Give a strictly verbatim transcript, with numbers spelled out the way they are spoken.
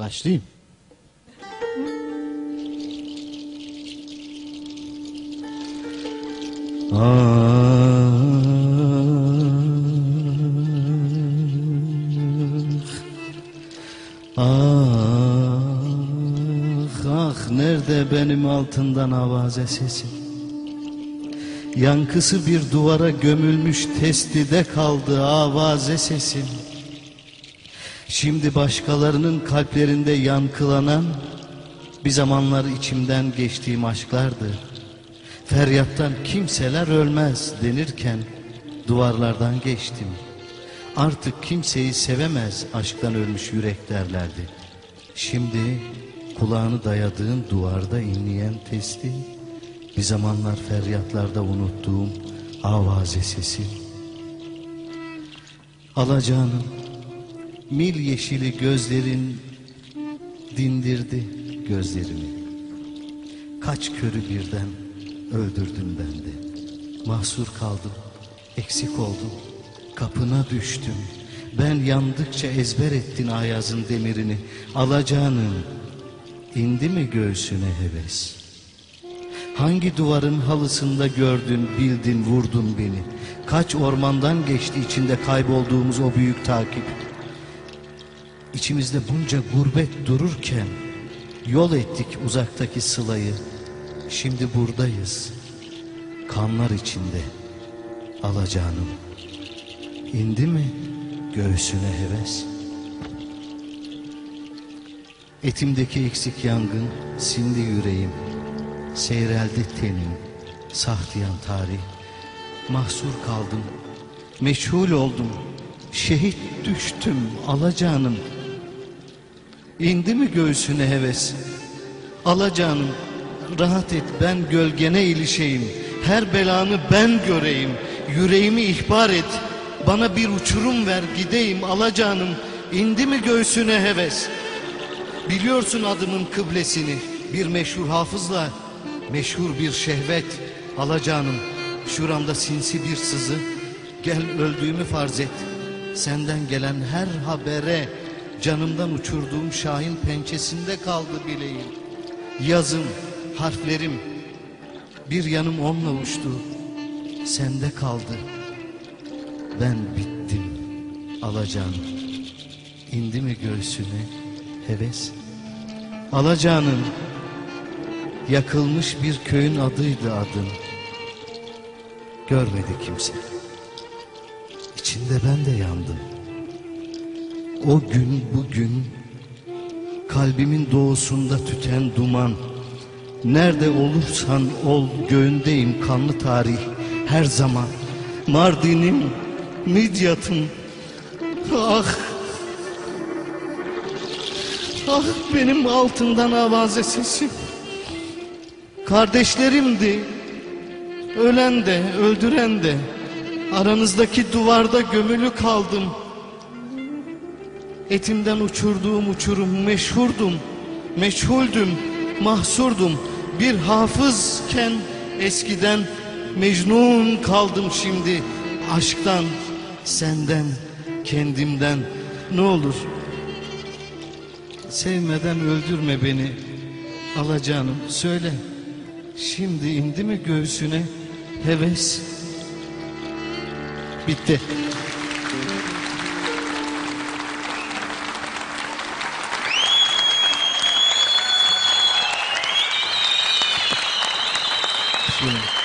Başlayayım. Aa. Nerede benim altından avaze sesim? Yankısı bir duvara gömülmüş testide kaldı avaze sesim. Şimdi başkalarının kalplerinde yankılanan bir zamanlar içimden geçtiğim aşklardı. Feryattan kimseler ölmez denirken duvarlardan geçtim. Artık kimseyi sevemez aşktan ölmüş yürek derlerdi. Şimdi kulağını dayadığın duvarda inleyen testi, bir zamanlar feryatlarda unuttuğum avaze sesi. Alacanım, mil yeşili gözlerin dindirdi gözlerimi. Kaç körü birden öldürdün bende. Mahsur kaldım, eksik oldum, kapına düştüm. Ben yandıkça ezber ettin ayazın demirini. Alacanım, İndi mi göğsüne heves? Hangi duvarın halısında gördün, bildin, vurdun beni? Kaç ormandan geçti içinde kaybolduğumuz o büyük takip? İçimizde bunca gurbet dururken yol ettik uzaktaki sılayı. Şimdi buradayız, kanlar içinde. Alacanım, İndi mi göğsüne heves? Etimdeki eksik yangın sindi yüreğim, seyreldi tenim, sahtiyan tarih. Mahsur kaldım, meçhul oldum, şehit düştüm alacanım. İndi mi göğsüne heves? Alacanım, rahat et, ben gölgene ilişeyim, her belanı ben göreyim. Yüreğimi ihbar et, bana bir uçurum ver gideyim alacanım. İndi mi göğsüne heves? Biliyorsun adımın kıblesini, bir meşhur hafızla meşhur bir şehvet. Alacanım, şuramda sinsi bir sızı, gel öldüğümü farz et. Senden gelen her habere canımdan uçurduğum şahin pençesinde kaldı bileğim. Yazım, harflerim, bir yanım onunla uçtu, sende kaldı. Ben bittim alacanım, indi mi göğsüne heves? Alacanım, yakılmış bir köyün adıydı adın. Görmedi kimse. İçinde ben de yandım. O gün bugün kalbimin doğusunda tüten duman. Nerede olursan ol göğündeyim kanlı tarih her zaman. Mardin'im, Midyat'ım. Ah! Ah benim altından avaze sesim. Kardeşlerimdi, ölen de öldüren de. Aranızdaki duvarda gömülü kaldım. Etimden uçurduğum uçurum meşhurdum, meşhuldüm, mahsurdum. Bir hafızken eskiden mecnun kaldım şimdi. Aşktan, senden, kendimden. Ne olur sevmeden öldürme beni alacanım, söyle. Şimdi indi mi göğsüne heves? Bitti. Şimdi